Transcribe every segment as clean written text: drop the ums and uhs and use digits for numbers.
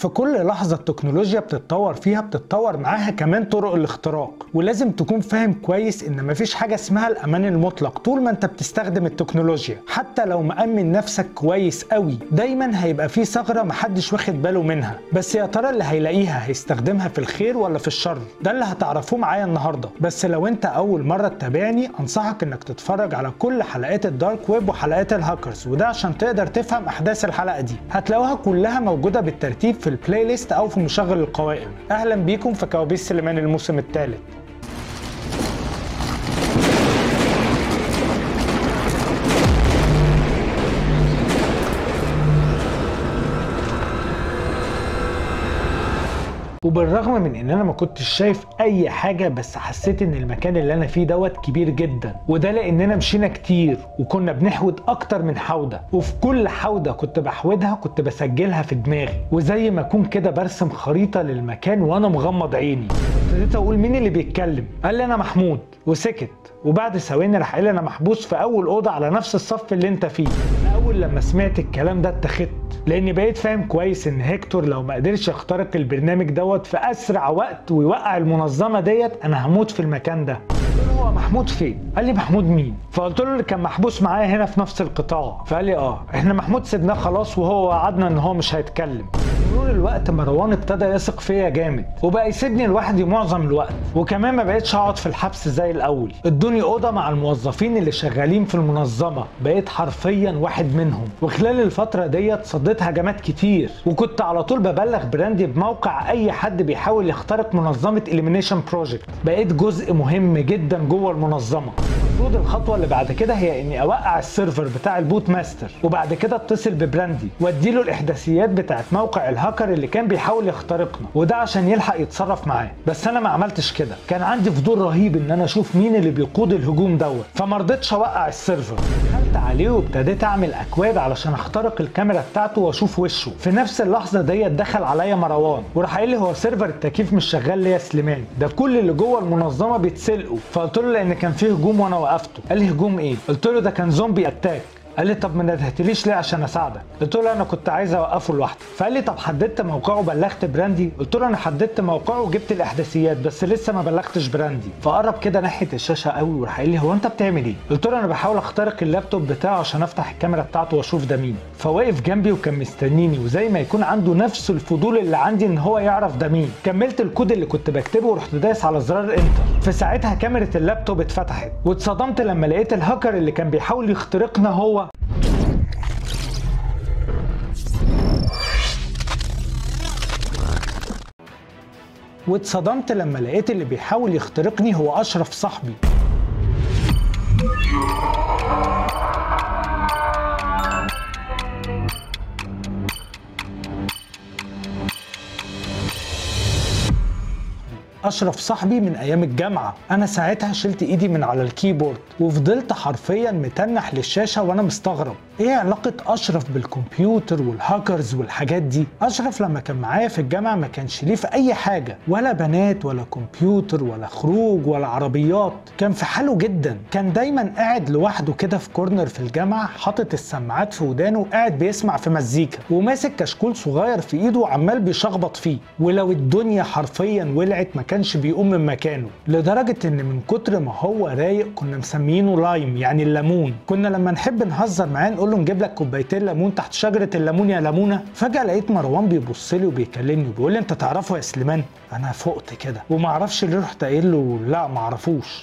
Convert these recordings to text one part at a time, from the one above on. في كل لحظة التكنولوجيا بتتطور فيها بتتطور معاها كمان طرق الاختراق، ولازم تكون فاهم كويس ان مفيش حاجة اسمها الامان المطلق طول ما انت بتستخدم التكنولوجيا. حتى لو مأمن نفسك كويس قوي دايما هيبقى في ثغرة محدش واخد باله منها، بس يا ترى اللي هيلاقيها هيستخدمها في الخير ولا في الشر؟ ده اللي هتعرفوه معايا النهاردة. بس لو انت اول مرة تتابعني انصحك انك تتفرج على كل حلقات الدارك ويب وحلقات الهاكرز، وده عشان تقدر تفهم احداث الحلقة دي. هتلاقوها كلها موجودة بالترتيب في البلاي ليست او في مشغل القوائم. اهلا بيكم في كوابيس سليمان الموسم الثالث. وبالرغم من ان انا ما كنتش شايف اي حاجه، بس حسيت ان المكان اللي انا فيه دوت كبير جدا، وده لاننا مشينا كتير وكنا بنحود اكتر من حوضه، وفي كل حوضه كنت بحودها كنت بسجلها في دماغي، وزي ما اكون كده برسم خريطه للمكان وانا مغمض عيني. ابتديت اقول مين اللي بيتكلم؟ قال لي انا محمود، وسكت. وبعد ثواني راح قال لي انا محبوس في اول اوضه على نفس الصف اللي انت فيه. اول لما سمعت الكلام ده اتخذت، لاني بقيت فاهم كويس ان هيكتور لو ما قدرش يخترق البرنامج دوت في اسرع وقت ويوقع المنظمه ديت انا هموت في المكان ده. هو محمود فين؟ قال لي محمود مين؟ فقلت له اللي كان محبوس معايا هنا في نفس القطاع. فقال لي اه، احنا محمود سيبناه خلاص وهو وعدنا ان هو مش هيتكلم. مرور الوقت مروان ابتدى يثق فيا جامد وبقى يسيبني لوحدي معظم الوقت، وكمان ما بقتش اقعد في الحبس زي الاول. ادوني اوضه مع الموظفين اللي شغالين في المنظمه، بقيت حرفيا واحد منهم. وخلال الفتره ديت صديت هجمات كتير، وكنت على طول ببلغ براندي بموقع اي حد بيحاول يخترق منظمه إليمينيشن بروجكت. بقيت جزء مهم جدا جوه المنظمه. المفروض الخطوه اللي بعد كده هي اني اوقع السيرفر بتاع البوت ماستر، وبعد كده اتصل ببراندي واديله الاحداثيات بتاعت موقع الهاكر اللي كان بيحاول يخترقنا، وده عشان يلحق يتصرف معاه. بس انا ما عملتش كده، كان عندي فضول رهيب ان انا اشوف مين اللي بيقود الهجوم دوت، فما رضيتش اوقع السيرفر. دخلت عليه وابتديت اعمل اكواد علشان اخترق الكاميرا بتاعته واشوف وشه. في نفس اللحظه ديت دخل عليا مروان وراح قال لي هو سيرفر التكييف مش شغال ليه يا سليمان؟ ده كل اللي جوه المنظمه بيتسلقوا. فقلت له لان كان فيه هجوم وانا وقفته. قال لي هجوم ايه؟ قلت له ده كان زومبي اتاك. قال لي طب ما ندهتليش ليه عشان اساعدك؟ قلت له انا كنت عايز اوقفه لوحدي. فقال لي طب حددت موقعه بلغت براندي؟ قلت له انا حددت موقعه وجبت الاحداثيات بس لسه ما بلغتش براندي. فقرب كده ناحيه الشاشه قوي وراح قال لي هو انت بتعمل ايه؟ قلت له انا بحاول اخترق اللابتوب بتاعه عشان افتح الكاميرا بتاعته واشوف ده مين. فوقف جنبي وكان مستنيني، وزي ما يكون عنده نفس الفضول اللي عندي ان هو يعرف ده مين. كملت الكود اللي كنت بكتبه ورحت دايس على زرار انتر. في ساعتها كاميرا اللابتوب اتفتحت، واتصدمت لما لقيت الهاكر اللي كان بيحاول يخترقنا هو واتصدمت لما لقيت اللي بيحاول يخترقني هو أشرف صاحبي. أشرف صاحبي من أيام الجامعة. أنا ساعتها شلت إيدي من على الكيبورد وفضلت حرفيا متنح للشاشة وأنا مستغرب إيه علاقة أشرف بالكمبيوتر والهاكرز والحاجات دي؟ أشرف لما كان معايا في الجامعة ما كانش ليه في أي حاجة، ولا بنات ولا كمبيوتر ولا خروج ولا عربيات، كان في حاله جدا. كان دايما قاعد لوحده كده في كورنر في الجامعة، حاطط السماعات في ودانه وقاعد بيسمع في مزيكا، وماسك كشكول صغير في إيده وعمال بيشخبط فيه، ولو الدنيا حرفيا ولعت ما كانش بيقوم من مكانه، لدرجة ان من كتر ما هو رايق كنا مسميينه لايم، يعني الليمون. كنا لما نحب نهزر معاه نقول له نجيب لك كوبايتين ليمون تحت شجرة الليمون يا ليمونة. فجأة لقيت مروان بيبص لي وبيكلمني وبيقول لي انت تعرفه يا سليمان؟ انا فقت كده وما اعرفش ليه، رحت قايل له لا ما اعرفوش،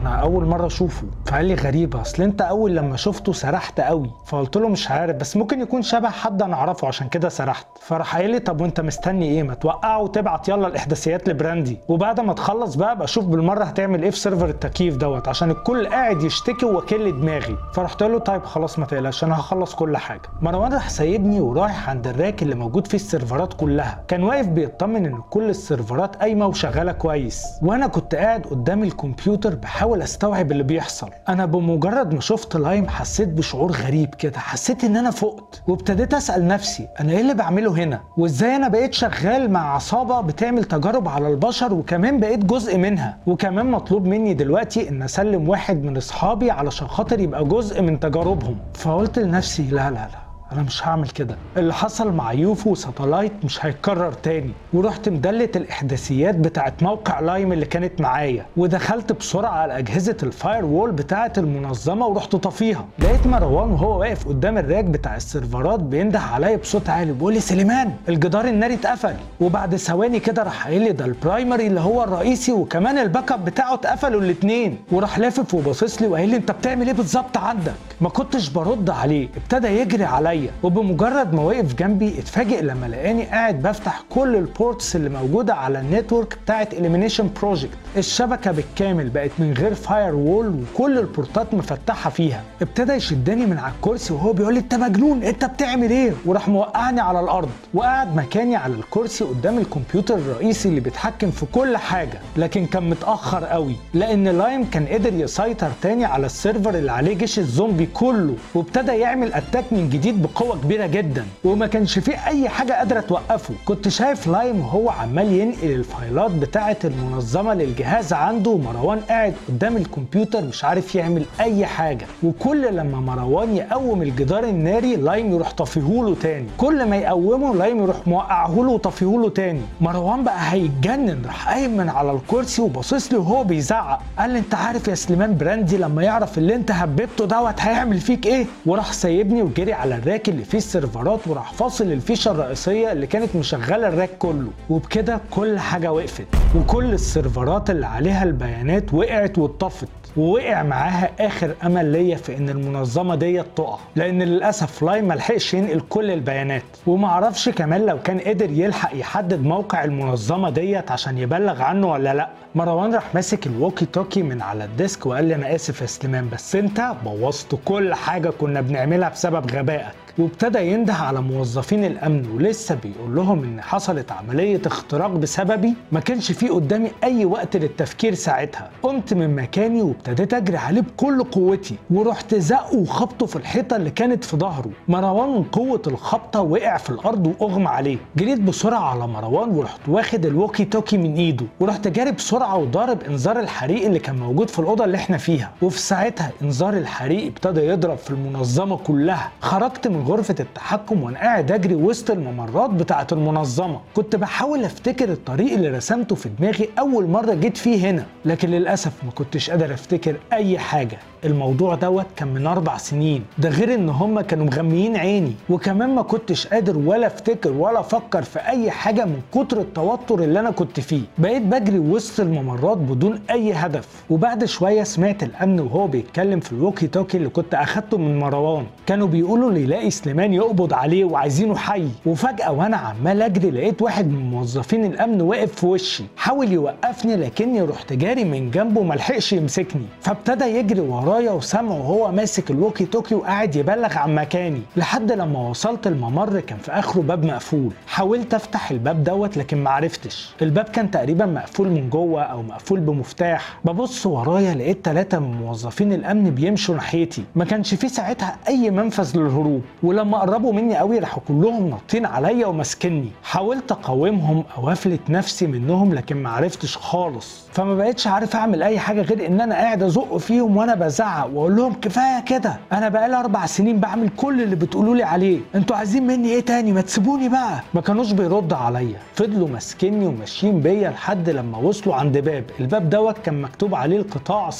انا اول مره اشوفه. فقال لي غريبه، اصل انت اول لما شفته سرحت قوي. فقلت له مش عارف، بس ممكن يكون شبه حد انا اعرفه عشان كده سرحت. فراح قال لي طب وانت مستني ايه؟ ما توقعه وتبعت يلا الاحداثيات لبراندي، وبعد ما تخلص بقى اشوف بالمره هتعمل ايه في سيرفر التكييف دوت، عشان الكل قاعد يشتكي ووكل دماغي. فرحت له طيب خلاص ما تقلقش انا هخلص كل حاجه. مروان راح سايبني ورايح عند الراك اللي موجود فيه السيرفرات كلها، كان واقف بيطمن ان كل السيرفرات قايمه وشغاله كويس، وانا كنت قاعد قدام الكمبيوتر بحاول استوعب اللي بيحصل. انا بمجرد ما شفت لايم حسيت بشعور غريب كده، حسيت ان انا فقت، وابتديت اسال نفسي انا ايه اللي بعمله هنا؟ وازاي انا بقيت شغال مع عصابه بتعمل تجارب على البشر وكمان بقيت جزء منها، وكمان مطلوب مني دلوقتي ان اسلم واحد من اصحابي علشان خاطر يبقى جزء من تجاربهم. فقلت لنفسي لا لا لا انا مش هعمل كده. اللي حصل مع يوفو وساتلايت مش هيتكرر تاني، ورحت مدلت الاحداثيات بتاعت موقع لايم اللي كانت معايا، ودخلت بسرعه على اجهزه الفاير وول بتاعت المنظمه ورحت طافيها. لقيت مروان وهو واقف قدام الراك بتاع السيرفرات بينده عليا بصوت عالي بيقول لي سليمان الجدار الناري اتقفل. وبعد ثواني كده راح قايل لي ده البرايمري اللي هو الرئيسي وكمان الباك اب بتاعه اتقفلوا الاثنين، وراح لافف وباصص لي وقايل لي انت بتعمل ايه بالظبط عندك؟ ما كنتش برد عليه، ابتدى يجري عليا، وبمجرد ما وقف جنبي اتفاجئ لما لقاني قاعد بفتح كل البورتس اللي موجوده على النتورك بتاعت إليمينيشن بروجكت. الشبكه بالكامل بقت من غير فاير وول وكل البورتات مفتحه فيها. ابتدى يشدني من على الكرسي وهو بيقول لي انت مجنون انت بتعمل ايه، وراح موقعني على الارض وقعد مكاني على الكرسي قدام الكمبيوتر الرئيسي اللي بيتحكم في كل حاجه. لكن كان متاخر قوي لان لايم كان قدر يسيطر تاني على السيرفر اللي عليه جيش الزومبي كله، وابتدى يعمل اتاك من جديد بقوه كبيره جدا، وما كانش فيه اي حاجه قادره توقفه. كنت شايف لايم وهو عمال ينقل الفايلات بتاعه المنظمه للجهاز عنده، ومروان قاعد قدام الكمبيوتر مش عارف يعمل اي حاجه، وكل لما مروان يقوم الجدار الناري لايم يروح طافيهوله تاني، كل ما يقومه لايم يروح موقعهوله وطافيهوله تاني. مروان بقى هيتجنن، راح قايم من على الكرسي وباصص لي وهو بيزعق قال لي انت عارف يا سليمان براندي لما يعرف اللي انت هببته دوت هيعمل فيك ايه، وراح سايبني وجري على الراك اللي فيه السيرفرات وراح فاصل الفيشه الرئيسيه اللي كانت مشغله الراك كله. وبكده كل حاجه وقفت، وكل السيرفرات اللي عليها البيانات وقعت واتطفت، ووقع معاها اخر امل ليا في ان المنظمه ديت تقع، لان للاسف لايم ملحقش ينقل كل البيانات، ومعرفش كمان لو كان قدر يلحق يحدد موقع المنظمه ديت عشان يبلغ عنه ولا لا. مروان راح ماسك الووكي توكي من على الديسك وقال لي انا اسف يا سليمان بس انت بوظت كل حاجه كنا بنعملها بسبب غبائك. وابتدى ينده على موظفين الامن ولسه بيقول لهم ان حصلت عمليه اختراق بسببي، ما كانش في قدامي اي وقت للتفكير ساعتها. قمت من مكاني وابتديت اجري عليه بكل قوتي، ورحت زقه وخبطه في الحيطه اللي كانت في ظهره. مروان من قوه الخبطه وقع في الارض واغمى عليه. جريت بسرعه على مروان ورحت واخد الووكي توكي من ايده، ورحت جاري بسرعه وضارب انذار الحريق اللي كان موجود في الاوضه اللي احنا فيها، وفي ساعتها انذار الحريق ابتدى يضرب في المنظمه كلها. خرجت من غرفة التحكم وانا قاعد اجري وسط الممرات بتاعة المنظمة، كنت بحاول افتكر الطريق اللي رسمته في دماغي اول مرة جيت فيه هنا، لكن للأسف ما كنتش قادر افتكر اي حاجة. الموضوع دوت كان من 4 سنين، ده غير ان هما كانوا مغميين عيني، وكمان ما كنتش قادر ولا افتكر ولا افكر في اي حاجة من كتر التوتر اللي انا كنت فيه. بقيت بجري وسط الممرات بدون اي هدف، وبعد شوية سمعت الامن وهو بيتكلم في الووكي توكي اللي كنت اخدته من مروان، كانوا بيقولوا لي لاقي سليمان يقبض عليه وعايزينه حي. وفجأة وانا عمال اجري لقيت واحد من موظفين الامن واقف في وشي، حاول يوقفني لكني رحت جاري من جنبه وملحقش يمسكني، فابتدى يجري ورايا وسامعه وهو ماسك الووكي توكي وقاعد يبلغ عن مكاني. لحد لما وصلت الممر كان في اخره باب مقفول، حاولت افتح الباب دوت لكن معرفتش، الباب كان تقريبا مقفول من جوه او مقفول بمفتاح. ببص ورايا لقيت 3 من موظفين الامن بيمشوا ناحيتي، ما كانش في ساعتها اي منفذ للهروب، ولما قربوا مني قوي راحوا كلهم نطين عليا وماسكني. حاولت اقاومهم او افلت نفسي منهم لكن معرفتش خالص، فما بقتش عارف اعمل اي حاجه غير ان انا قاعد ازق فيهم وانا بزعق واقول لهم كفايه كده، انا بقالي 4 سنين بعمل كل اللي بتقولوا لي عليه، انتوا عايزين مني ايه تاني؟ ما تسيبوني بقى. ما كانوش بيردوا عليا، فضلوا ماسكني وماشيين بيا لحد لما وصلوا عند باب، الباب دوت كان مكتوب عليه القطاع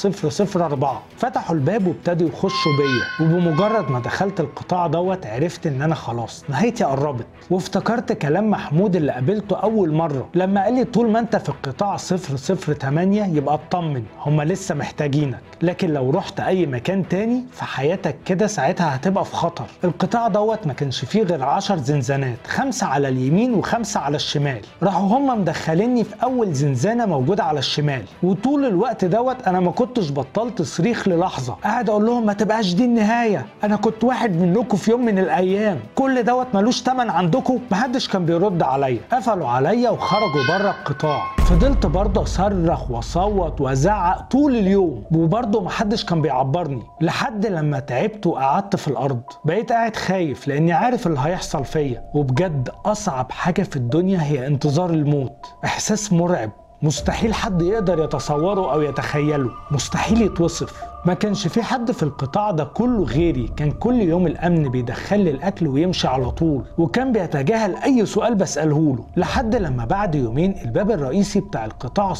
004. فتحوا الباب وابتدوا يخشوا بيا، وبمجرد ما دخلت القطاع دوت عرفت ان انا خلاص نهايتي قربت. وافتكرت كلام محمود اللي قابلته اول مره لما قال لي طول ما انت في القطاع 008 يبقى اطمن هما لسه محتاجينك، لكن لو رحت اي مكان تاني فحياتك كده ساعتها هتبقى في خطر. القطاع دوت ما كانش فيه غير 10 زنزانات، 5 على اليمين و5 على الشمال. راحوا هما مدخليني في اول زنزانه موجوده على الشمال، وطول الوقت دوت انا ما كنتش بطلت صريخ للحظه، قاعد اقول لهم ما تبقاش دي النهايه، انا كنت واحد منكم في يوم من الايام، كل دوت ملوش تمن عندكم. محدش كان بيرد عليا، قفلوا عليا وخرجوا بره القطاع. فضلت برضه اصرخ واصوت وازعق طول اليوم وبرضه محدش كان بيعبرني، لحد لما تعبت وقعدت في الارض. بقيت قاعد خايف لاني عارف اللي هيحصل فيا، وبجد اصعب حاجه في الدنيا هي انتظار الموت، احساس مرعب مستحيل حد يقدر يتصوره أو يتخيله، مستحيل يتوصف. ما كانش في حد في القطاع ده كله غيري، كان كل يوم الأمن بيدخل لي الأكل ويمشي على طول، وكان بيتجاهل أي سؤال بسألهوله، لحد لما بعد يومين الباب الرئيسي بتاع القطاع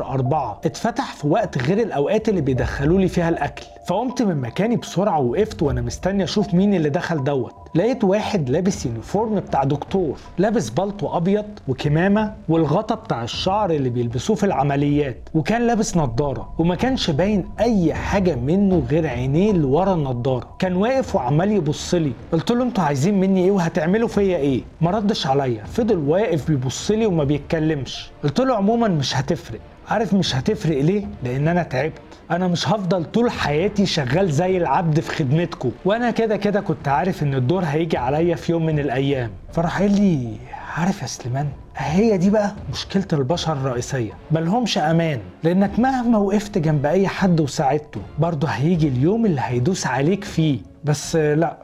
004 اتفتح في وقت غير الأوقات اللي بيدخلوا لي فيها الأكل. فقمت من مكاني بسرعة ووقفت وأنا مستني أشوف مين اللي دخل دوت. لقيت واحد لابس يونيفورم بتاع دكتور، لابس بالطو أبيض وكمامة والغطا بتاع الشعر اللي بيلبسوه في العمليات، وكان لابس نظارة وما كانش باين أي حاجة منه غير عينيه اللي ورا النضارة. كان واقف وعمال يبصلي. قلت له انتوا عايزين مني ايه وهتعملوا فيا ايه؟ ما ردش عليا، فضل واقف بيبصلي وما بيتكلمش. قلت له عموما مش هتفرق. عارف مش هتفرق ليه؟ لان انا تعبت، انا مش هفضل طول حياتي شغال زي العبد في خدمتكم، وانا كده كده كنت عارف ان الدور هيجي عليا في يوم من الايام. فراح قال لي عارف يا سليمان، هي دي بقى مشكلة البشر الرئيسية، ملهمش أمان، لأنك مهما وقفت جنب أي حد وساعدته برضه هيجي اليوم اللي هيدوس عليك فيه. بس لأ،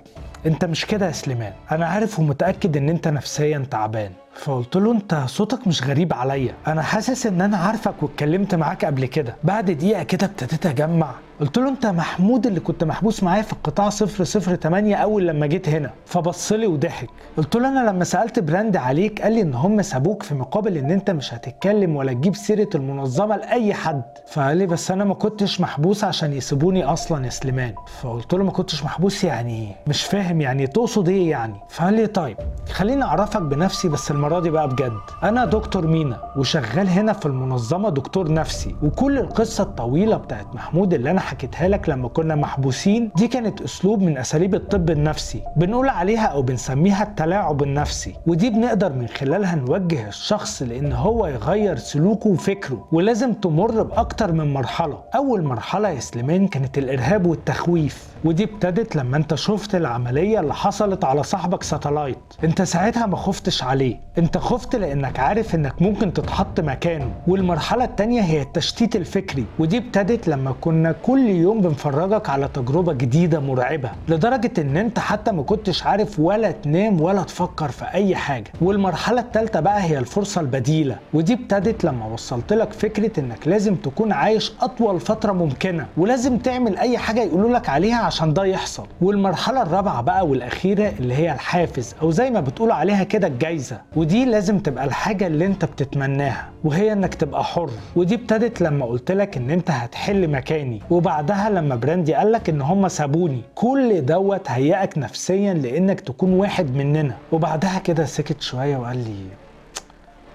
أنت مش كده يا سليمان، أنا عارف ومتأكد إن أنت نفسيا تعبان. فقلت له انت صوتك مش غريب عليا، انا حاسس ان انا عارفك واتكلمت معاك قبل كده. بعد دقيقه كده ابتديت اجمع. قلت له انت محمود اللي كنت محبوس معايا في القطاع 008 اول لما جيت هنا؟ فبصلي وضحك. قلت له انا لما سالت براند عليك قال لي ان هم سابوك في مقابل ان انت مش هتتكلم ولا تجيب سيره المنظمه لاي حد. فقال لي بس انا ما كنتش محبوس عشان يسيبوني اصلا يا سليمان. فقلت له ما كنتش محبوس يعني مش فاهم يعني تقصد ايه يعني؟ فقال لي طيب خليني اعرفك بنفسي بس المرة دي بقى بجد. أنا دكتور مينا وشغال هنا في المنظمة دكتور نفسي، وكل القصة الطويلة بتاعت محمود اللي أنا حكيتها لك لما كنا محبوسين دي كانت أسلوب من أساليب الطب النفسي، بنقول عليها أو بنسميها التلاعب النفسي، ودي بنقدر من خلالها نوجه الشخص لأن هو يغير سلوكه وفكره، ولازم تمر بأكتر من مرحلة. أول مرحلة يا سليمان كانت الإرهاب والتخويف، ودي ابتدت لما أنت شفت العملية اللي حصلت على صاحبك ساتلايت. أنت ساعتها ما خفتش عليه، انت خفت لانك عارف انك ممكن تتحط مكانه. والمرحلة التانية هي التشتيت الفكري، ودي ابتدت لما كنا كل يوم بنفرجك على تجربة جديدة مرعبة لدرجة ان انت حتى ما كنتش عارف ولا تنام ولا تفكر في اي حاجة. والمرحلة التالتة بقى هي الفرصة البديلة، ودي ابتدت لما وصلت لك فكرة انك لازم تكون عايش اطول فترة ممكنة ولازم تعمل اي حاجة يقولولك عليها عشان ده يحصل. والمرحلة الرابعة بقى والاخيرة اللي هي الحافز، او زي ما بتقول عليها كده الجايزة، ودي لازم تبقى الحاجة اللي انت بتتمناها وهي انك تبقى حر. ودي ابتدت لما قلتلك ان انت هتحل مكاني، وبعدها لما براندي قالك ان هم سابوني. كل دوت هيأك نفسيا لانك تكون واحد مننا. وبعدها كده سكت شوية وقال لي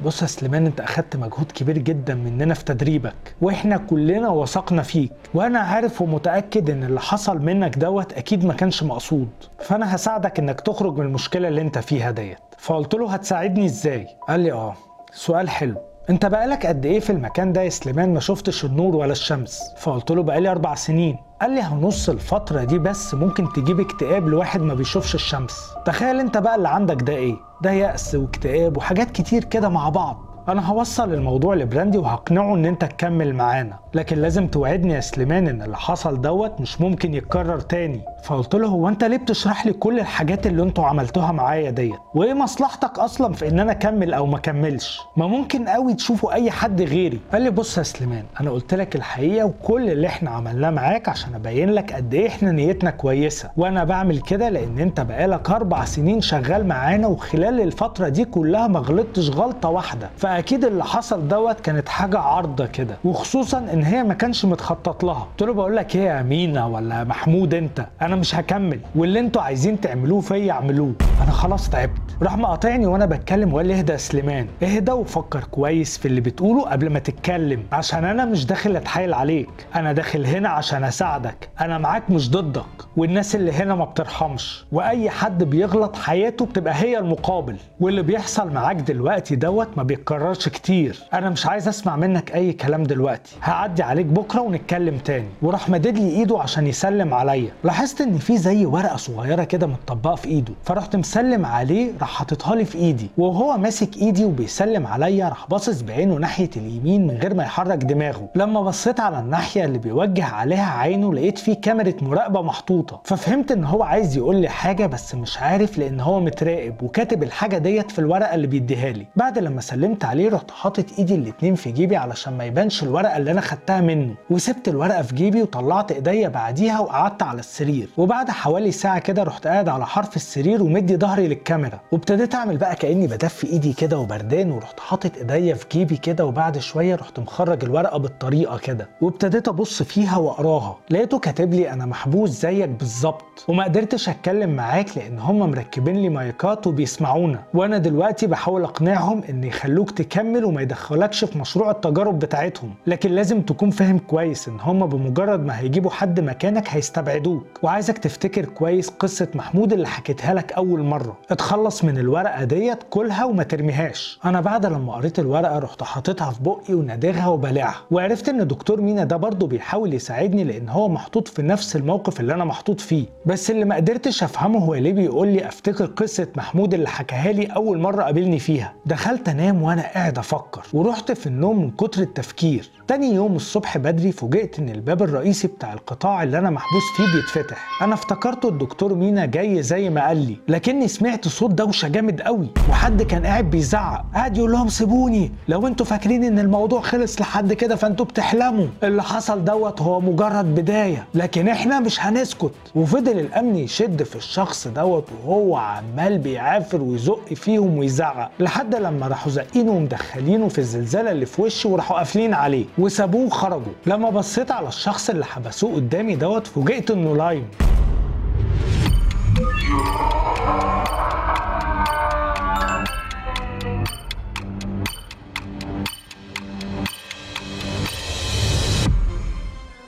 بص يا سليمان، انت اخدت مجهود كبير جدا مننا في تدريبك واحنا كلنا وثقنا فيك، وانا عارف ومتأكد ان اللي حصل منك دوت اكيد ما كانش مقصود، فانا هساعدك انك تخرج من المشكلة اللي انت فيها ديت. فقلت له هتساعدني ازاي؟ قال لي اه سؤال حلو، انت بقالك قد ايه في المكان ده يا سليمان ما شفتش النور ولا الشمس؟ فقلت له بقالي 4 سنين. قال لي هنص الفترة دي بس ممكن تجيب اكتئاب لواحد ما بيشوفش الشمس. تخيل انت بقى اللي عندك ده ايه؟ ده يأس واكتئاب وحاجات كتير كده مع بعض. انا هوصل الموضوع لبراندي وهقنعه ان انت تكمل معانا، لكن لازم توعدني يا سليمان ان اللي حصل دوت مش ممكن يتكرر تاني. فقلت له هو انت ليه بتشرح لي كل الحاجات اللي انتوا عملتوها معايا ديت؟ وايه مصلحتك اصلا في ان انا اكمل او ما اكملش؟ ما ممكن قوي تشوفوا اي حد غيري. قال لي بص يا سليمان، انا قلت لك الحقيقه وكل اللي احنا عملناه معاك عشان ابين لك قد ايه احنا نيتنا كويسه، وانا بعمل كده لان انت بقالك 4 سنين شغال معانا، وخلال الفتره دي كلها ما غلطتش غلطه واحده، فاكيد اللي حصل دوت كانت حاجه عارضه كده، وخصوصا ان هي ما كانش متخطط لها. قلت له بقول لك ايه يا مينا ولا محمود، انت انا مش هكمل، واللي انتوا عايزين تعملوه فيا اعملوه، انا خلاص تعبت. راح مقاطعني وانا بتكلم وقال لي اهدى يا سليمان، اهدى وفكر كويس في اللي بتقوله قبل ما تتكلم، عشان انا مش داخل اتحايل عليك، انا داخل هنا عشان اساعدك، انا معاك مش ضدك، والناس اللي هنا ما بترحمش، واي حد بيغلط حياته بتبقى هي المقابل، واللي بيحصل معاك دلوقتي دوت ما بيتكررش كتير، انا مش عايز اسمع منك اي كلام دلوقتي، هعدي عليك بكره ونتكلم تاني. وراح مدد لي ايده عشان يسلم عليا. لاحظت لاحظت ان في زي ورقه صغيره كده متطبقه في ايده، فرحت مسلم عليه، راح حاططها لي في ايدي، وهو ماسك ايدي وبيسلم عليا راح باصص بعينه ناحيه اليمين من غير ما يحرك دماغه. لما بصيت على الناحيه اللي بيوجه عليها عينه لقيت في كاميرا مراقبه محطوطه، ففهمت ان هو عايز يقول لي حاجه بس مش عارف لان هو متراقب وكاتب الحاجه ديت في الورقه اللي بيديها لي. بعد لما سلمت عليه رحت حاطط ايدي الاتنين في جيبي علشان ما يبانش الورقه اللي انا خدتها منه، وسبت الورقه في جيبي وطلعت ايديا بعديها وقعدت على السرير. وبعد حوالي ساعه كده رحت قاعد على حرف السرير ومدي ظهري للكاميرا، وابتديت اعمل بقى كاني بدفي ايدي كده وبردان، ورحت حاطط ايديا في جيبي كده، وبعد شويه رحت مخرج الورقه بالطريقه كده وابتديت ابص فيها واقراها. لقيته كاتب لي انا محبوس زيك بالظبط وما قدرتش اتكلم معاك لان هم مركبين لي مايكات وبيسمعونا، وانا دلوقتي بحاول اقنعهم ان يخلوك تكمل وما يدخلكش في مشروع التجارب بتاعتهم، لكن لازم تكون فاهم كويس ان هم بمجرد ما هيجيبوا حد مكانك هيستبعدوك، وعايزك تفتكر كويس قصه محمود اللي حكيتها لك اول مره، اتخلص من الورقه ديت كلها وما ترميهاش. انا بعد لما قريت الورقه رحت حاططها في بقي ونادغها وبلعها، وعرفت ان دكتور مينا ده برضه بيحاول يساعدني لان هو محطوط في نفس الموقف اللي انا محطوط فيه، بس اللي ما قدرتش افهمه هو ليه بيقول لي افتكر قصه محمود اللي حكاها لي اول مره قابلني فيها. دخلت انام وانا قاعد افكر ورحت في النوم من كتر التفكير. تاني يوم الصبح بدري فوجئت ان الباب الرئيسي بتاع القطاع اللي انا محبوس فيه بيتفتح. انا افتكرته الدكتور مينا جاي زي ما قال لي، لكني سمعت صوت دوشه جامد قوي وحد كان قاعد بيزعق، قاعد يقول لهم سيبوني، لو انتوا فاكرين ان الموضوع خلص لحد كده فانتوا بتحلموا، اللي حصل دوت هو مجرد بدايه لكن احنا مش هنسكت. وفضل الامن يشد في الشخص دوت وهو عمال بيعافر ويزق فيهم ويزعق لحد لما راحوا زقينه ومدخلينه في الزلزاله اللي في وشه وراحوا قافلين عليه وسابوه وخرجوا. لما بصيت على الشخص اللي حبسوه قدامي دوت فوجئت انه لايم.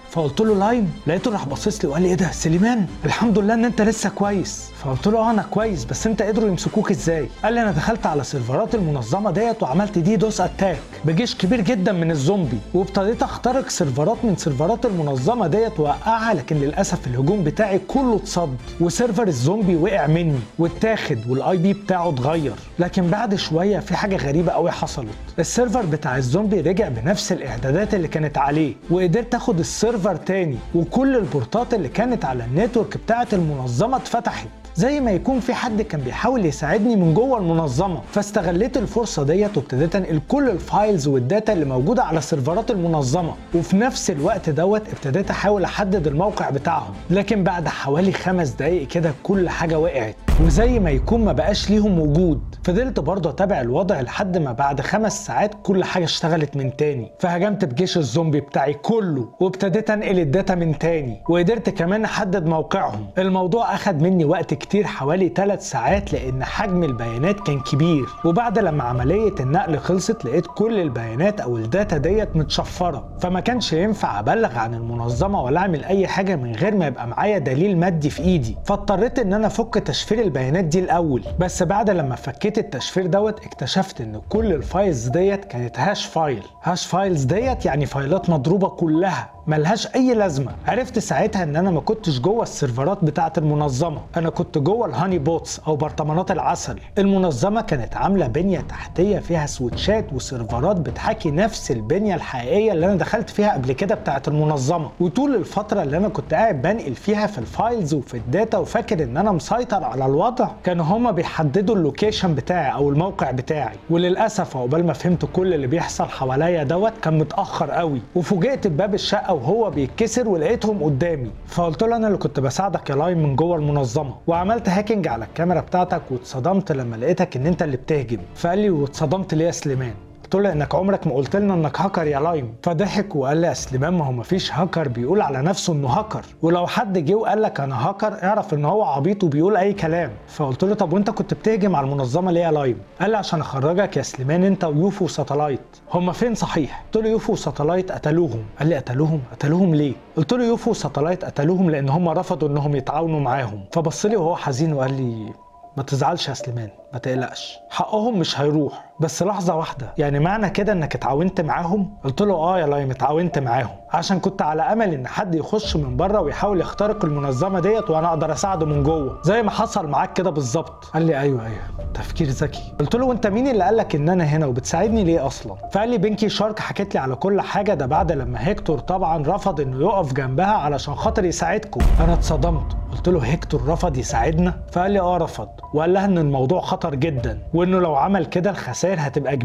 فقلت له لايم؟ لقيته راح باصص لي وقال لي ايه ده سليمان، الحمد لله ان انت لسه كويس. فقلت له انا كويس بس انت قدروا يمسكوك ازاي؟ قال لي انا دخلت على سيرفرات المنظمه ديت وعملت DDoS اتاك بجيش كبير جدا من الزومبي، وابتديت اخترق سيرفرات من سيرفرات المنظمه ديت واوقعها، لكن للاسف الهجوم بتاعي كله اتصد وسيرفر الزومبي وقع مني واتاخد والIP بتاعه اتغير. لكن بعد شويه في حاجه غريبه قوي حصلت، السيرفر بتاع الزومبي رجع بنفس الاعدادات اللي كانت عليه وقدرت اخد السيرفر تاني، وكل البورتات اللي كانت على النتورك بتاعة المنظمة اتفتحت زي ما يكون في حد كان بيحاول يساعدني من جوه المنظمه. فاستغليت الفرصه ديت وابتديت انقل كل الفايلز والداتا اللي موجوده على سيرفرات المنظمه، وفي نفس الوقت دوت ابتديت احاول احدد الموقع بتاعهم، لكن بعد حوالي 5 دقايق كده كل حاجه وقعت وزي ما يكون ما بقاش ليهم وجود. فضلت برضه اتابع الوضع لحد ما بعد 5 ساعات كل حاجه اشتغلت من تاني، فهجمت بجيش الزومبي بتاعي كله وابتديت انقل الداتا من تاني وقدرت كمان احدد موقعهم. الموضوع اخد مني وقت كتير حوالي 3 ساعات لان حجم البيانات كان كبير، وبعد لما عملية النقل خلصت لقيت كل البيانات او الداتا ديت متشفرة، فما كانش ينفع ابلغ عن المنظمة ولا اعمل اي حاجة من غير ما يبقى معايا دليل مادي في ايدي، فاضطريت ان انا افك تشفير البيانات دي الاول. بس بعد لما فكيت التشفير دوت اكتشفت ان كل الفايلز ديت كانت هاش فايل، هاش فايلز ديت يعني فايلات مضروبة كلها ملهاش اي لازمه. عرفت ساعتها ان انا ما كنتش جوه السيرفرات بتاعه المنظمه، انا كنت جوه الهاني بوتس او برطمانات العسل. المنظمه كانت عامله بنيه تحتيه فيها سويتشات وسيرفرات بتحاكي نفس البنيه الحقيقيه اللي انا دخلت فيها قبل كده بتاعه المنظمه، وطول الفتره اللي انا كنت قاعد بنقل فيها في الفايلز وفي الداتا وفاكر ان انا مسيطر على الوضع كانوا هما بيحددوا اللوكيشن بتاعي او الموقع بتاعي. وللاسف عقبال ما فهمت كل اللي بيحصل حواليا دوت كان متاخر قوي، وفوجئت بباب الشقه وهو بيتكسر ولقيتهم قدامي. فقلت له انا اللي كنت بساعدك يا لايم من جوه المنظمه، وعملت هاكينج على الكاميرا بتاعتك واتصدمت لما لقيتك ان انت اللي بتهجم. فقال لي واتصدمت ليه يا سليمان؟ قلت له انك عمرك ما قلت لنا انك هاكر يا لايم. فضحك وقال لي يا سليمان ما هو مفيش هاكر بيقول على نفسه انه هاكر، ولو حد جه وقال لك انا هاكر اعرف ان هو عبيط وبيقول اي كلام. فقلت له طب وانت كنت بتهجم على المنظمه ليه يا لايم؟ قال لي عشان اخرجك يا سليمان انت ويوفو وساتلايت. هما فين صحيح؟ قلت له يوفو وساتلايت قتلوهم. قال لي قتلوهم؟ قتلوهم ليه؟ قلت له يوفو وساتلايت قتلوهم لان هما رفضوا انهم يتعاونوا معاهم. فبص لي وهو حزين وقال لي ما تزعلش يا سليمان، ما تقلقش حقهم مش هيروح. بس لحظه واحده، يعني معنى كده انك اتعاونت معاهم؟ قلت له اه يا لايم اتعاونت معاهم عشان كنت على امل ان حد يخش من بره ويحاول يخترق المنظمه ديت وانا اقدر اساعده من جوه زي ما حصل معاك كده بالظبط. قال لي ايوه تفكير ذكي. قلت له وانت مين اللي قال لك ان انا هنا وبتساعدني ليه اصلا؟ فقال لي بنكي شارك حكيت لي على كل حاجه، ده بعد لما هيكتور طبعا رفض انه يقف جنبها علشان خاطر يساعدكم. انا اتصدمت، قلت له هيكتور رفض يساعدنا؟ فقال لي اه رفض، وقال لها ان الموضوع خطر جدا وانه لو عمل كده الخسائر هتبقى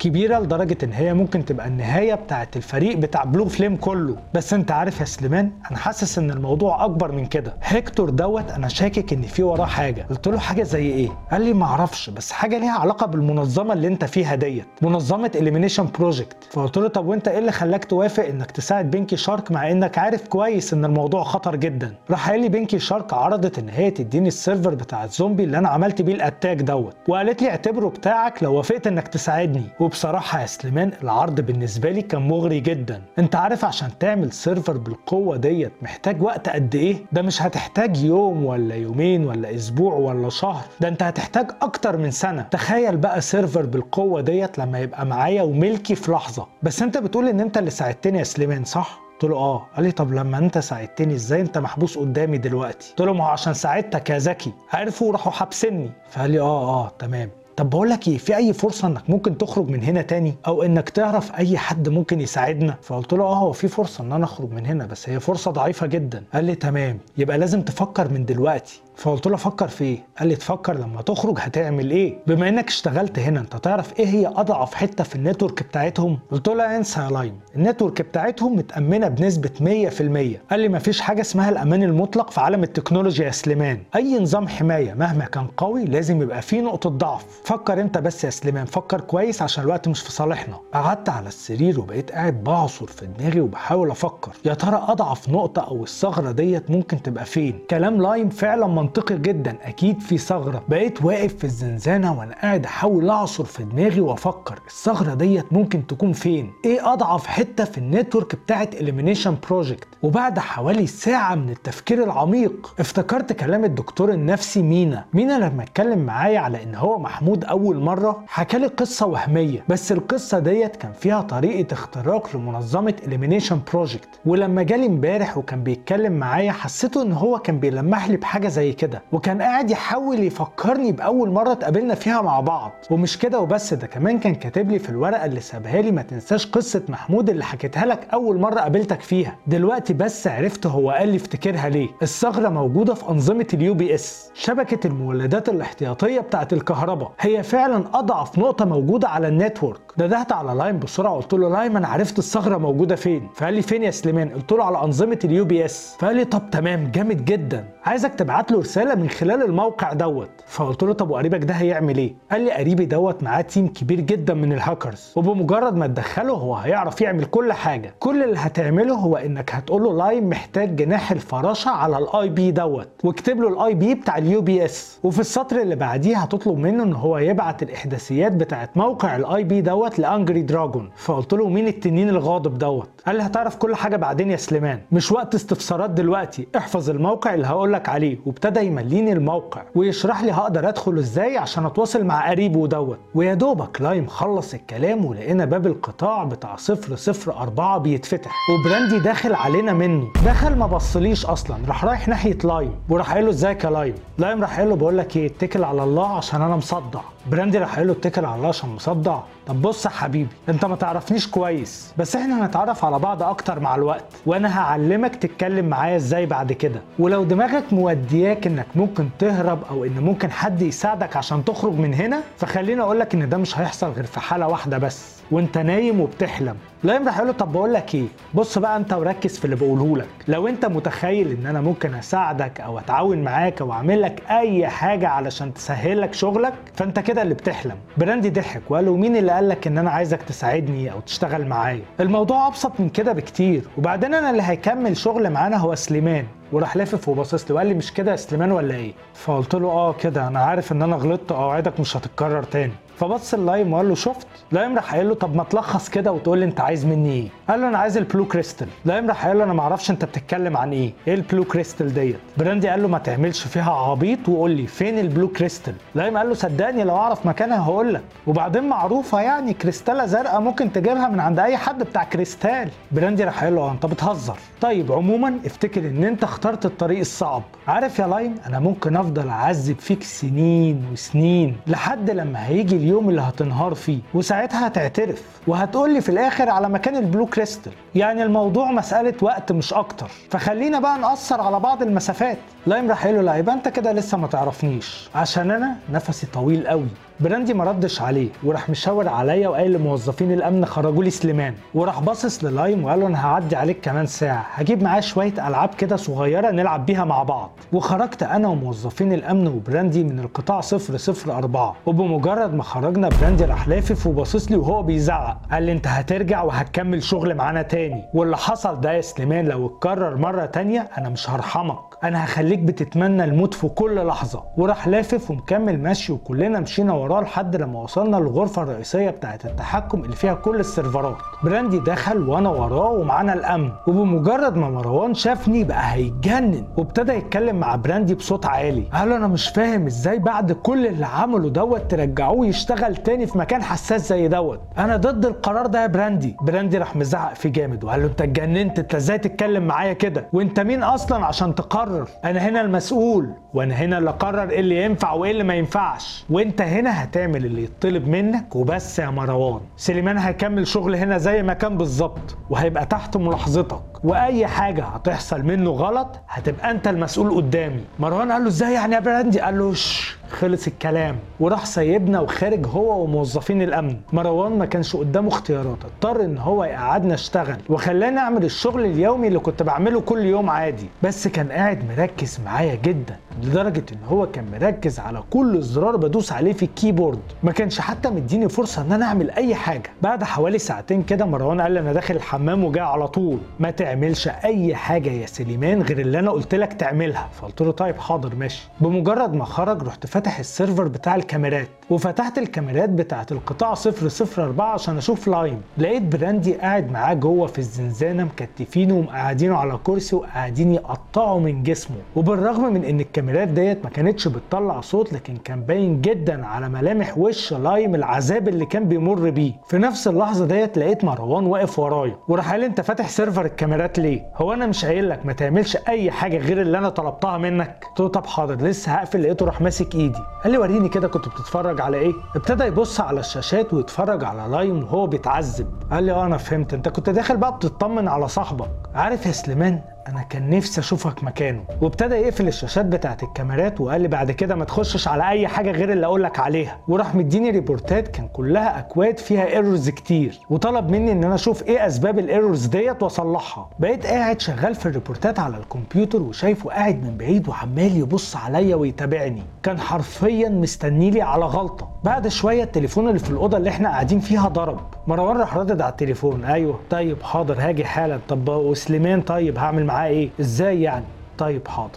كبيره لدرجه ان هي ممكن تبقى النهايه بتاعه الفريق بتاع بلو فليم كله. بس انت عارف يا سليمان انا حاسس ان الموضوع اكبر من كده، هيكتور دوت انا شاكك ان في وراه حاجه. قلت له حاجه زي ايه؟ قال لي ما اعرفش بس حاجه ليها علاقه بالمنظمه اللي انت فيها ديت، منظمه اليمينيشن بروجكت. فقلت له طب وانت ايه اللي خلاك توافق انك تساعد بنكي شارك مع انك عارف كويس ان الموضوع خطر جدا؟ راح قال لي بنكي شارك عرضت ان هي تديني السيرفر بتاع الزومبي اللي انا عملت بيه الاتاك دوت، وقالت لي اعتبره بتاعك لو وافقت انك تساعدني. وبصراحه يا سليمان العرض بالنسبه لي كان مغري جدا. انت عارف عشان تعمل سيرفر بالقوه ديت محتاج وقت قد ايه؟ ده مش هتحتاج يوم ولا يومين ولا اسبوع ولا شهر، ده انت هتحتاج اكتر من سنه. تخيل بقى سيرفر بالقوه ديت لما يبقى معايا وملكي في لحظه. بس انت بتقول ان انت اللي ساعدتني يا سليمان صح؟ قلت له اه. قال لي طب لما انت ساعدتني ازاي انت محبوس قدامي دلوقتي؟ قلت له ما هو عشان ساعدتك يا ذكي عرفوا وراحوا حابسني. فقال لي اه تمام. طب بقول لك ايه، في اي فرصه انك ممكن تخرج من هنا تاني او انك تعرف اي حد ممكن يساعدنا؟ فقلت له اه هو في فرصه ان انا اخرج من هنا بس هي فرصه ضعيفه جدا. قال لي تمام يبقى لازم تفكر من دلوقتي. فقلت له افكر في ايه؟ قال لي تفكر لما تخرج هتعمل ايه؟ بما انك اشتغلت هنا انت تعرف ايه هي اضعف حته في النتورك بتاعتهم؟ قلت له انسى يا لايم، النتورك بتاعتهم متامنه بنسبه 100%. قال لي مفيش حاجه اسمها الامان المطلق في عالم التكنولوجيا يا سليمان، اي نظام حمايه مهما كان قوي لازم يبقى فيه نقطه ضعف. فكر انت بس يا سليمان، فكر كويس عشان الوقت مش في صالحنا. قعدت على السرير وبقيت قاعد بعصر في دماغي وبحاول افكر يا ترى اضعف نقطه او الثغره ديت ممكن تبقى فين. كلام لايم فعلا منطقي جدا، اكيد في ثغره. بقيت واقف في الزنزانه وانا قاعد احاول اعصر في دماغي وافكر الثغره ديت ممكن تكون فين، ايه اضعف حته في النتورك بتاعه اليمينيشن بروجكت. وبعد حوالي ساعه من التفكير العميق افتكرت كلام الدكتور النفسي مينا لما اتكلم معايا على ان هو محمود اول مره حكالي قصه وهميه، بس القصه ديت كان فيها طريقه اختراق لمنظمه اليمينيشن بروجكت. ولما جالي امبارح وكان بيتكلم معايا حسيته ان هو كان بيلمح لي بحاجه زي كده، وكان قاعد يحاول يفكرني باول مره اتقابلنا فيها مع بعض. ومش كده وبس، ده كمان كان كاتب لي في الورقه اللي سابها لي ما تنساش قصه محمود اللي حكيتها لك اول مره قابلتك فيها. دلوقتي بس عرفت هو قال لي افتكرها ليه. الثغره موجوده في انظمه الUPS شبكه المولدات الاحتياطيه بتاعه الكهرباء، هي فعلا اضعف نقطه موجوده على النتورك. دهت على لايم بسرعه قلت له لايم انا عرفت الثغره موجوده فين. فقال لي فين يا سليمان؟ قلت له على انظمه الUPS. فقال لي طب تمام جامد جدا، عايزك تبعت له رساله من خلال الموقع دوت. فقلت له طب وقريبك ده هيعمل ايه؟ قال لي قريبي دوت معاه تيم كبير جدا من الهاكرز، وبمجرد ما تدخله هو هيعرف يعمل كل حاجه. كل اللي هتعمله هو انك هتقول له لايم محتاج جناح الفراشه على الIP دوت، واكتب له الIP بتاع الUPS، وفي السطر اللي بعديه هتطلب منه ان هو يبعت الاحداثيات بتاعه موقع الIP دوت لانجري دراجون. فقلت له مين التنين الغاضب دوت؟ قال لي هتعرف كل حاجه بعدين يا سليمان، مش وقت استفسارات دلوقتي، احفظ الموقع اللي هقول لك عليه. وابتدى يمليني الموقع ويشرح لي هقدر ادخله ازاي عشان اتواصل مع قريبه دوت. ويا دوبك لايم خلص الكلام ولقينا باب القطاع بتاع 004 بيتفتح وبراندي داخل علينا منه. دخل ما بصليش اصلا، رايح ناحيه لايم وراح قال له ازيك يا لايم. لايم راح قال له بقول لك ايه اتكل على الله عشان انا مصدع. براندي راح قال له اتكل على الله عشان مصدع؟ طب بص يا حبيبي انت ما تعرفنيش كويس، بس احنا هنتعرف على بعض اكتر مع الوقت، وانا هعلمك تتكلم معايا ازاي بعد كده. ولو دماغك مودياك انك ممكن تهرب او ان ممكن حد يساعدك عشان تخرج من هنا، فخليني اقولك ان ده مش هيحصل غير في حاله واحده بس، وانت نايم وبتحلم. لايم راح يقول له طب بقول لك ايه، بص بقى انت وركز في اللي بقوله لك، لو انت متخيل ان انا ممكن اساعدك او اتعاون معاك او اعمل لك اي حاجه علشان تسهل لك شغلك فانت كده اللي بتحلم. براندي ضحك وقال له مين اللي قال لك ان انا عايزك تساعدني او تشتغل معايا؟ الموضوع ابسط من كده بكتير، وبعدين انا اللي هيكمل شغل معانا هو سليمان. وراح لافف وباصص لي وقال لي مش كده يا سليمان ولا ايه؟ فقلت له اه كده، انا عارف ان انا غلطت، اوعدك مش هتتكرر تاني. فبص اللايم وقال له شفت. لايم راح قال له طب ما تلخص كده وتقول لي انت عايز مني ايه. قال له انا عايز البلو كريستال. لايم راح قال له انا ما اعرفش انت بتتكلم عن ايه، ايه البلو كريستال ديت. براندي قال له ما تعملش فيها عبيط وقول لي فين البلو كريستال. لايم قال له صدقني لو اعرف مكانها هقول لك، وبعدين معروفه يعني كريستاله زرقاء ممكن تجيبها من عند اي حد بتاع كريستال. براندي راح قال له انت بتهزر. طيب عموما افتكر ان انت اخترت الطريق الصعب. عارف يا لايم انا ممكن افضل اعذب فيك سنين وسنين لحد لما هيجي اليوم اللي هتنهار فيه، وساعتها هتعترف وهتقول لي في الاخر على مكان البلو كريستال. يعني الموضوع مساله وقت مش اكتر، فخلينا بقى نقصر على بعض المسافات. لايم راح قال له لا يبقى انت كده لسه ما تعرفنيش عشان انا نفسي طويل قوي. براندي ما ردش عليه وراح مشاور عليا وقال لموظفين الامن خرجوا لي سليمان، وراح باصص للايم وقال له انا هعدي عليك كمان ساعه هجيب معايا شويه العاب كده صغيره نلعب بيها مع بعض. وخرجت انا وموظفين الامن وبراندي من القطاع 004، وبمجرد ما خرجنا براندي راح لافف وباصص لي وهو بيزعق قال لي انت هترجع وهتكمل شغل معانا تاني، واللي حصل ده يا سليمان لو اتكرر مره تانيه انا مش هرحمك، انا هخليك بتتمنى الموت في كل لحظه. وراح لافف ومكمل ماشي، وكلنا مشينا وراه لحد لما وصلنا للغرفه الرئيسيه بتاعه التحكم اللي فيها كل السيرفرات. براندي دخل وانا وراه ومعانا الامن، وبمجرد ما مروان شافني بقى هيتجنن وابتدى يتكلم مع براندي بصوت عالي. قال له انا مش فاهم ازاي بعد كل اللي عمله دوت ترجعوه يشتغل تاني في مكان حساس زي دوت، انا ضد القرار ده يا براندي. براندي راح مزعق فيه جامد وقال له انت اتجننت، انت ازاي تتكلم معايا كده، وانت مين اصلا عشان تقرر؟ انا هنا المسؤول وانا هنا اللي اقرر ايه اللي ينفع وايه اللي ما ينفعش، وانت هنا هتعمل اللي يطلب منك وبس يا مروان. سليمان هيكمل شغل هنا زي ما كان بالظبط وهيبقى تحت ملاحظتك، واي حاجه هتحصل منه غلط هتبقى انت المسؤول قدامي. مروان قال له ازاي يعني يا براندي؟ قال له خلص الكلام، وراح سايبنا وخارج هو وموظفين الامن. مروان ما كانش قدامه اختيارات، اضطر ان هو يقعدنا اشتغل وخلاني اعمل الشغل اليومي اللي كنت بعمله كل يوم عادي، بس كان قاعد مركز معايا جدا لدرجه ان هو كان مركز على كل زرار بدوس عليه في الكيبورد، ما كانش حتى مديني فرصه ان انا اعمل اي حاجه. بعد حوالي ساعتين كده مروان قال لي انا داخل الحمام وجاي على طول، ما تعملش اي حاجه يا سليمان غير اللي انا قلت لك تعملها. فقلت له طيب حاضر ماشي. بمجرد ما خرج رحت فتح السيرفر بتاع الكاميرات، وفتحت الكاميرات بتاعه القطاع 004 عشان اشوف لايم. لقيت براندي قاعد معاه جوه في الزنزانه، مكتفينه ومقعدينه على كرسي وقاعدين يقطعوا من جسمه، وبالرغم من ان الكاميرات ديت ما كانتش بتطلع صوت لكن كان باين جدا على ملامح وش لايم العذاب اللي كان بيمر بيه. في نفس اللحظه ديت لقيت مروان واقف ورايا وراح قال انت فاتح سيرفر الكاميرات ليه؟ هو انا مش قايل لك ما تعملش اي حاجه غير اللي انا طلبتها منك؟ قلت له طب حاضر لسه هقفل، لقيته راح ماسك ايدي قال لي وريني كده كنت بتتفرج على ايه؟ ابتدى يبص على الشاشات ويتفرج على لايم وهو بيتعذب. قال لي اه انا فهمت، انت كنت داخل بقى بتطمن على صاحبك. عارف يا سليمان انا كان نفسي اشوفك مكانه. وابتدى يقفل الشاشات بتاعت الكاميرات وقال لي بعد كده ما تخشش على اي حاجه غير اللي اقول لك عليها، وراح مديني ريبورتات كان كلها اكواد فيها ايرورز كتير، وطلب مني ان انا اشوف ايه اسباب الايرورز ديت واصلحها. بقيت قاعد شغال في الريبورتات على الكمبيوتر وشايفه قاعد من بعيد وعمال يبص عليا ويتابعني، كان حرفيا مستني لي على غلطه. بعد شويه التليفون اللي في الاوضه اللي احنا قاعدين فيها ضرب. مروان راح رادد على التليفون، ايوه طيب حاضر هاجي حالا. طب وسليمان طيب هعمل معاه ايه؟ ازاي يعني؟ طيب حاضر.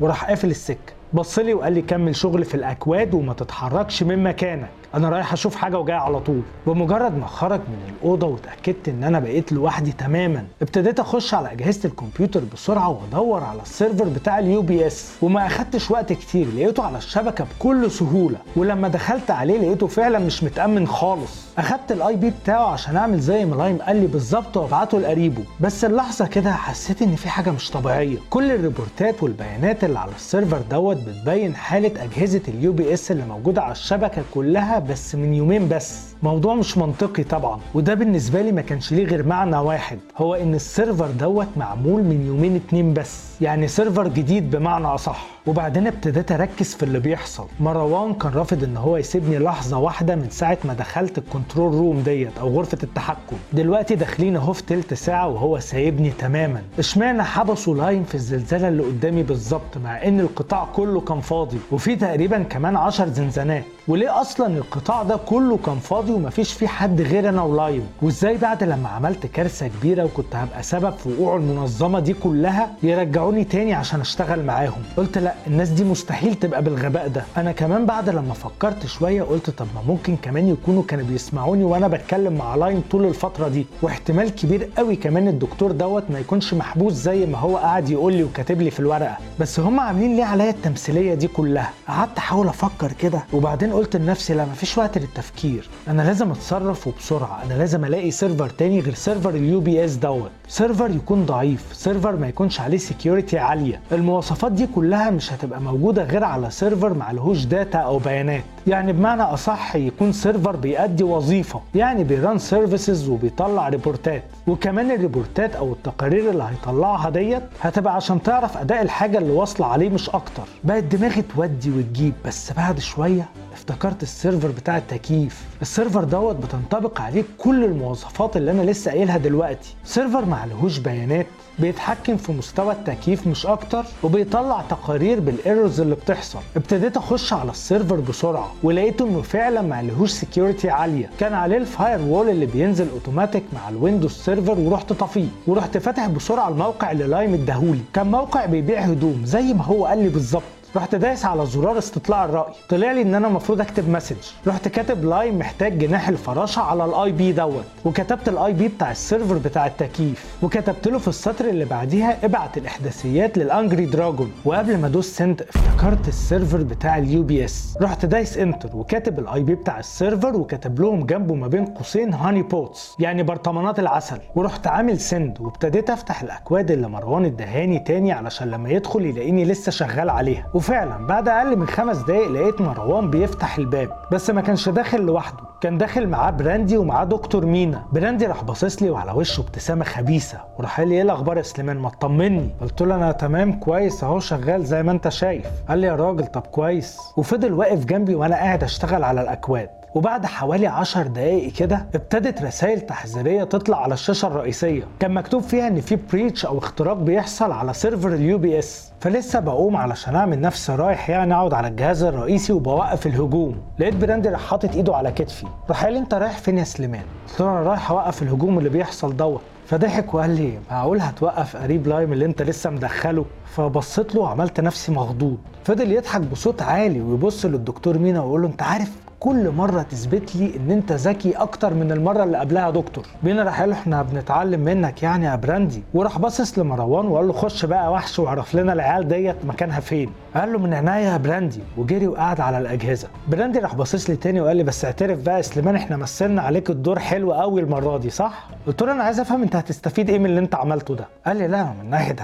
وراح قافل السكه، بصلي وقال لي كمل شغل في الاكواد وما تتحركش من مكانك، انا رايح اشوف حاجه وجاي على طول. بمجرد ما خرج من الاوضه واتاكدت ان انا بقيت لوحدي تماما، ابتديت اخش على اجهزه الكمبيوتر بسرعه وادور على السيرفر بتاع الUBS، وما اخدتش وقت كتير لقيته على الشبكه بكل سهوله، ولما دخلت عليه لقيته فعلا مش متامن خالص. اخدت الIP بتاعه عشان اعمل زي ما لايم قال لي بالظبط وابعته لقريبه، بس اللحظه كده حسيت ان في حاجه مش طبيعيه. كل الريبورتات والبيانات اللي على السيرفر دوت بتبين حاله اجهزه الUBS اللي موجوده على الشبكه كلها بس من يومين بس. موضوع مش منطقي طبعا، وده بالنسبه لي ما كانش ليه غير معنى واحد، هو ان السيرفر دوت معمول من يومين اتنين بس، يعني سيرفر جديد بمعنى اصح. وبعدين ابتديت اركز في اللي بيحصل. مروان كان رافض ان هو يسيبني لحظه واحده من ساعه ما دخلت الكنترول روم ديت او غرفه التحكم، دلوقتي داخلين اهو في تلت ساعه وهو سايبني تماما. اشمعنى حبسوا لايم في الزلزاله اللي قدامي بالظبط مع ان القطاع كله كان فاضي وفي تقريبا كمان 10 زنزانات؟ وليه اصلا القطاع ده كله كان فاضي ومفيش فيه حد غير انا ولايم؟ وازاي بعد لما عملت كارثه كبيره وكنت هبقى سبب في وقوع المنظمه دي كلها يرجعوا رجعوني تاني عشان اشتغل معاهم. قلت لا، الناس دي مستحيل تبقى بالغباء ده. انا كمان بعد لما فكرت شويه قلت طب ما ممكن كمان يكونوا كانوا بيسمعوني وانا بتكلم مع لاين طول الفتره دي، واحتمال كبير قوي كمان الدكتور دوت ما يكونش محبوس زي ما هو قاعد يقول لي وكاتب لي في الورقه. بس هم عاملين ليه عليا التمثيليه دي كلها؟ قعدت احاول افكر كده، وبعدين قلت لنفسي لا، مفيش وقت للتفكير، انا لازم اتصرف وبسرعه. انا لازم الاقي سيرفر تاني غير سيرفر اليو بي اس دوت، سيرفر يكون ضعيف، سيرفر ما يكونش عليه سيكيورتي عاليه. المواصفات دي كلها مش هتبقى موجوده غير على سيرفر ما لهوش داتا او بيانات، يعني بمعنى اصح يكون سيرفر بيأدي وظيفه، يعني بيران سيرفيسز وبيطلع ريبورتات، وكمان الريبورتات او التقارير اللي هيطلعها ديت هتبقى عشان تعرف اداء الحاجه اللي واصله عليه مش اكتر. بقت دماغي تودي وتجيب. بس بعد شويه افتكرت السيرفر بتاع التكييف، السيرفر دوت بتنطبق عليه كل المواصفات اللي انا لسه قايلها دلوقتي، سيرفر ما لهوش بيانات، بيتحكم في مستوى التكييف مش اكتر، وبيطلع تقارير بالايرورز اللي بتحصل. ابتديت اخش على السيرفر بسرعه ولقيته انه فعلا ما لهوش سيكيورتي عاليه، كان عليه الفاير وول اللي بينزل اوتوماتيك مع الويندوز سيرفر، ورحت طفيه ورحت فاتح بسرعه الموقع اللي لايم اداهولي. كان موقع بيبيع هدوم زي ما هو قال لي بالظبط. رحت دايس على زرار استطلاع الرأي، طلع لي ان انا المفروض اكتب مسج، رحت كاتب لايم محتاج جناح الفراشه على الاي بي دوت، وكتبت الاي بي بتاع السيرفر بتاع التكييف، وكتبت له في السطر اللي بعديها ابعت الاحداثيات للانجري دراجون. وقبل ما ادوس سند افتكرت السيرفر بتاع اليو بي اس، رحت دايس انتر وكاتب الاي بي بتاع السيرفر وكاتب لهم جنبه ما بين قوسين هاني بوتس، يعني برطمانات العسل، ورحت عامل سند وابتديت افتح الاكواد اللي مروان الدهاني تاني علشان لما يدخل يلاقيني لسه شغال عليها. وفعلا بعد اقل من 5 دقايق لقيت مروان بيفتح الباب، بس ما كانش داخل لوحده، كان داخل معاه براندي ومعاه دكتور مينا. براندي راح باصص لي وعلى وشه ابتسامه خبيثه وراح قال لي ايه الاخبار يا سليمان، ما تطمني. قلت له انا تمام كويس اهو، شغال زي ما انت شايف. قال لي يا راجل طب كويس، وفضل واقف جنبي وانا قاعد اشتغل على الاكواد. وبعد حوالي 10 دقايق كده ابتدت رسائل تحذيريه تطلع على الشاشه الرئيسيه، كان مكتوب فيها ان في بريتش او اختراق بيحصل على سيرفر اليو بي اس. فلسه بقوم علشان اعمل نفسي رايح يعني اقعد على الجهاز الرئيسي وبوقف الهجوم، لقيت براندي راح حاطط ايده على كتفي، راح قال لي انت رايح فين يا سليمان؟ قلت له انا رايح اوقف الهجوم اللي بيحصل دوت. فضحك وقال لي معقول هتوقف قريب لايم اللي انت لسه مدخله؟ فبصيت له وعملت نفسي مخضوض. فضل يضحك بصوت عالي ويبص للدكتور مينا ويقول له انت عارف كل مرة تثبت لي ان انت ذكي اكتر من المرة اللي قبلها يا دكتور. بينا راح قال له احنا بنتعلم منك يعني يا براندي، وراح باصص لمروان وقال له خش بقى وحش واعرف لنا العيال ديت مكانها فين. قال له من عينيا يا براندي، وجري وقعد على الاجهزة. براندي راح باصص لي تاني وقال لي بس اعترف بقى يا سليمان، احنا مثلنا عليك الدور حلو قوي المرة دي صح؟ قلت له انا عايز افهم انت هتستفيد ايه من اللي انت عملته ده؟ قال لي لا، من ناحية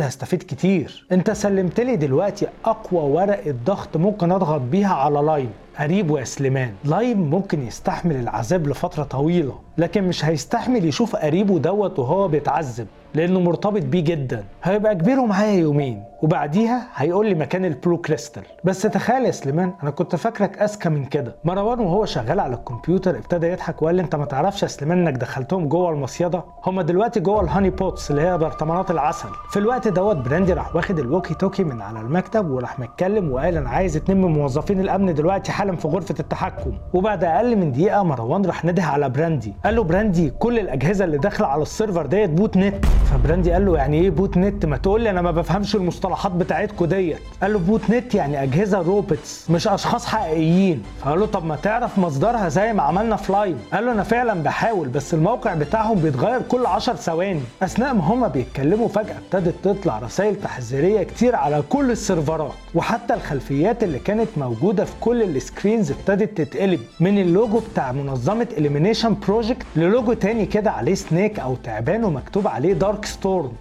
هستفيد كتير، انت سلمت لي دلوقتي اقوى ورقة ضغط ممكن اضغط بيها على لاين. قريب يا سليمان، لايم ممكن يستحمل العذاب لفترة طويلة، لكن مش هيستحمل يشوف قريبه دوت وهو بيتعذب، لانه مرتبط بيه جدا. هيبقى كبيره معايا يومين وبعديها هيقول لي مكان البلو كريستال. بس تخيل يا سليمان، انا كنت فاكرك اذكى من كده. مروان وهو شغال على الكمبيوتر ابتدى يضحك وقال لي انت ما تعرفش يا سليمان انك دخلتهم جوه المصيده، هما دلوقتي جوه الهاني بوتس اللي هي برطمانات العسل. في الوقت دوت براندي راح واخد الوكي توكي من على المكتب وراح متكلم وقال انا عايز 2 من موظفين الامن دلوقتي حالا في غرفه التحكم. وبعد اقل من دقيقه مروان راح نده على براندي، قال له براندي كل الاجهزه اللي داخله على السيرفر ديت بوت نت. فبراندي قال له يعني ايه بوت نت؟ ما تقول لي انا ما بفهمش المصطلحات بتاعتكم ديت. قال له بوت نت يعني اجهزه روبوتس مش اشخاص حقيقيين. فقال له طب ما تعرف مصدرها زي ما عملنا في لايم. قال له انا فعلا بحاول، بس الموقع بتاعهم بيتغير كل 10 ثواني. اثناء ما هما بيتكلموا فجاه ابتدت تطلع رسائل تحذيريه كتير على كل السيرفرات، وحتى الخلفيات اللي كانت موجوده في كل السكرينز ابتدت تتقلب، من اللوجو بتاع منظمه Elimination Project للوجو تاني كده عليه سنيك او تعبان ومكتوب عليه دارك ستورم.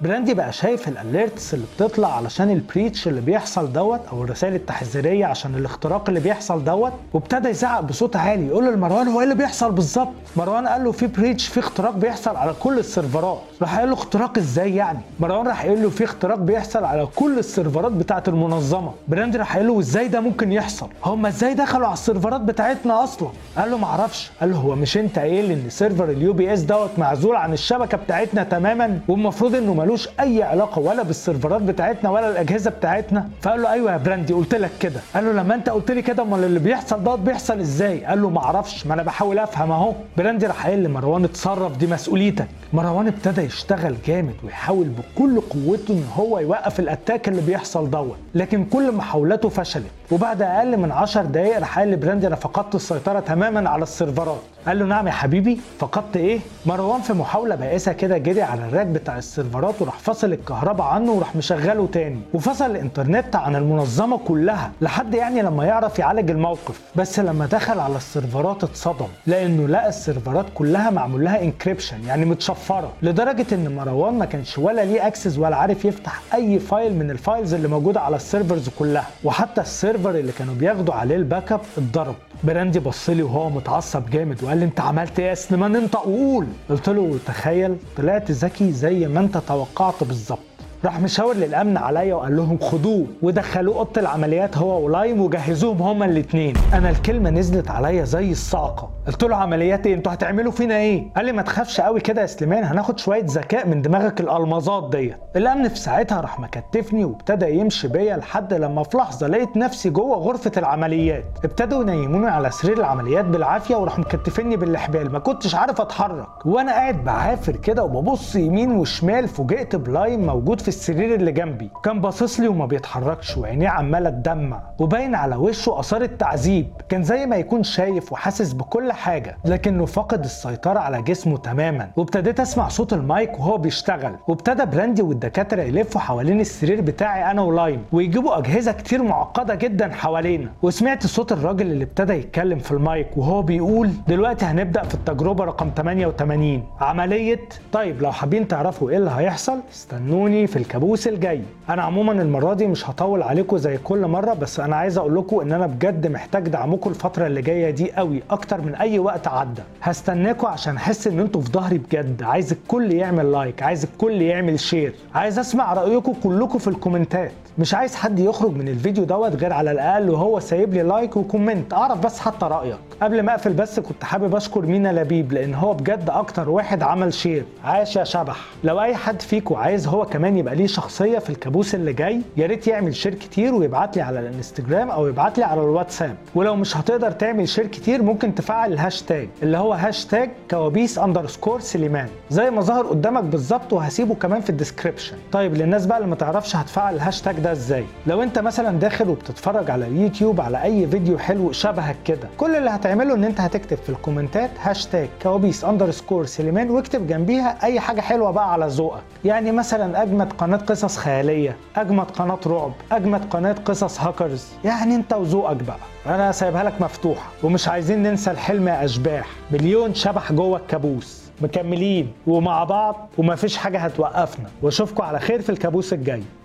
براندي بقى شايف الاليرتس اللي بتطلع علشان البريتش اللي بيحصل دوت، او الرسائل التحذيريه عشان الاختراق اللي بيحصل دوت، وابتدى يزعق بصوت عالي يقول لمروان هو ايه اللي بيحصل بالظبط؟ مروان قال له في بريتش، في اختراق بيحصل على كل السيرفرات. راح قال له اختراق ازاي يعني؟ مروان راح قال له في اختراق بيحصل على كل السيرفرات بتاعه المنظمه. براندي راح قال له ازاي ده ممكن يحصل؟ هم ازاي دخلوا على السيرفرات بتاعتنا اصلا؟ قال له معرفش. قال له هو مش انت قايل ان سيرفر اليو بي اس دوت معزول عن الشبكه بتاعتنا تماما، والمفروض انه ملوش اي علاقه ولا بالسيرفرات بتاعتنا ولا الاجهزه بتاعتنا. فقال له ايوه يا براندي قلت لك كده. قال له لما انت قلت لي كده امال اللي بيحصل ده بيحصل ازاي؟ قال له ما اعرفش، ما انا بحاول افهم اهو. براندي راح قال لمروان اتصرف، دي مسؤوليتك. مروان ابتدى يشتغل جامد ويحاول بكل قوته ان هو يوقف الاتاك اللي بيحصل دوت، لكن كل محاولاته فشلت. وبعد اقل من 10 دقائق راح قال لبراندي انا فقدت السيطره تماما على السيرفرات. قال له نعم يا حبيبي فقدت ايه؟ مروان في محاوله بائسه كده جري على الراك بتاع السيرفرات وراح فصل الكهرباء عنه وراح مشغله تاني، وفصل الانترنت عن المنظمه كلها لحد يعني لما يعرف يعالج الموقف. بس لما دخل على السيرفرات اتصدم، لانه لقى السيرفرات كلها معمول لها انكريبشن، يعني متشفره، لدرجه ان مروان ما كانش ولا ليه اكسس ولا عارف يفتح اي فايل من الفايلز اللي موجوده على السيرفرز كلها، وحتى السيرفر اللي كانوا بياخدوا عليه الباك اب اتضرب. براندي بص لي وهو متعصب جامد وقال لي انت عملت ايه يا سليمان؟ انطق وقول. قلت له تخيل طلعت ذكي زي ما انت توقعت بالظبط. راح مشاور للامن عليا وقال لهم خدوه ودخلوه اوضه العمليات هو ولايم وجهزوهم هما الاثنين. انا الكلمه نزلت عليا زي الصاعقه، قلت له عمليات ايه؟ انتوا هتعملوا فينا ايه؟ قال لي ما تخافش قوي كده يا سليمان، هناخد شويه ذكاء من دماغك الالماظات ديت. الامن في ساعتها راح مكتفني وابتدى يمشي بيا لحد لما في لحظه لقيت نفسي جوه غرفه العمليات. ابتدوا ينيموني على سرير العمليات بالعافيه وراح مكتفني بالحبال، ما كنتش عارف اتحرك. وانا قاعد بعافر كده وببص يمين وشمال فوجئت بلايم موجود في السرير اللي جنبي، كان باصص لي وما بيتحركش وعينيه عماله تدمع وباين على وشه اثار التعذيب. كان زي ما يكون شايف وحاسس بكل حاجه لكنه فقد السيطره على جسمه تماما. وابتديت اسمع صوت المايك وهو بيشتغل، وابتدى براندي والدكاتره يلفوا حوالين السرير بتاعي انا ولايم ويجيبوا اجهزه كتير معقده جدا حوالينا. وسمعت صوت الراجل اللي ابتدى يتكلم في المايك وهو بيقول دلوقتي هنبدا في التجربه رقم 88 عمليه. طيب لو حابين تعرفوا ايه اللي هيحصل استنوني في الكابوس الجاي. انا عموما المره دي مش هطول عليكم زي كل مره، بس انا عايز اقول لكم ان انا بجد محتاج دعمكم الفتره اللي جايه دي قوي اكتر من اي وقت عدى. هستناكم عشان احس ان انتوا في ظهري بجد. عايز الكل يعمل لايك، عايز الكل يعمل شير، عايز اسمع رايكم كلكم في الكومنتات. مش عايز حد يخرج من الفيديو دوت غير على الاقل وهو سايب لي لايك وكومنت اعرف بس حتى رايك. قبل ما اقفل بس كنت حابب اشكر مينا لبيب لان هو بجد اكتر واحد عمل شير. عاش يا شبح. لو اي حد فيكم عايز هو كمان يبقى ليه شخصيه في الكابوس اللي جاي يا ريت يعمل شير كتير ويبعت لي على الانستجرام او يبعت لي على الواتساب. ولو مش هتقدر تعمل شير كتير ممكن تفعل الهاشتاج اللي هو هاشتاج كوابيس _ سليمان زي ما ظهر قدامك بالظبط، وهسيبه كمان في الديسكربشن. طيب للناس بقى اللي ما تعرفش هتفعل الهاشتاج ده ازاي، لو انت مثلا داخل وبتتفرج على اليوتيوب على اي فيديو حلو شبهك كده كل اللي هتعمله ان انت هتكتب في الكومنتات هاشتاج كوابيس _ سليمان واكتب جنبيها اي حاجه حلوه بقى على ذوقك، يعني مثلا اجمد قناه قصص خياليه، اجمد قناه رعب، اجمد قناه قصص هاكرز، يعني انت وذوقك بقى. انا سايبها لك مفتوحه. ومش عايزين ننسى الحلم يا اشباح، مليون شبح جوه الكابوس، مكملين ومع بعض ومفيش حاجه هتوقفنا، واشوفكم على خير في الكابوس الجاي.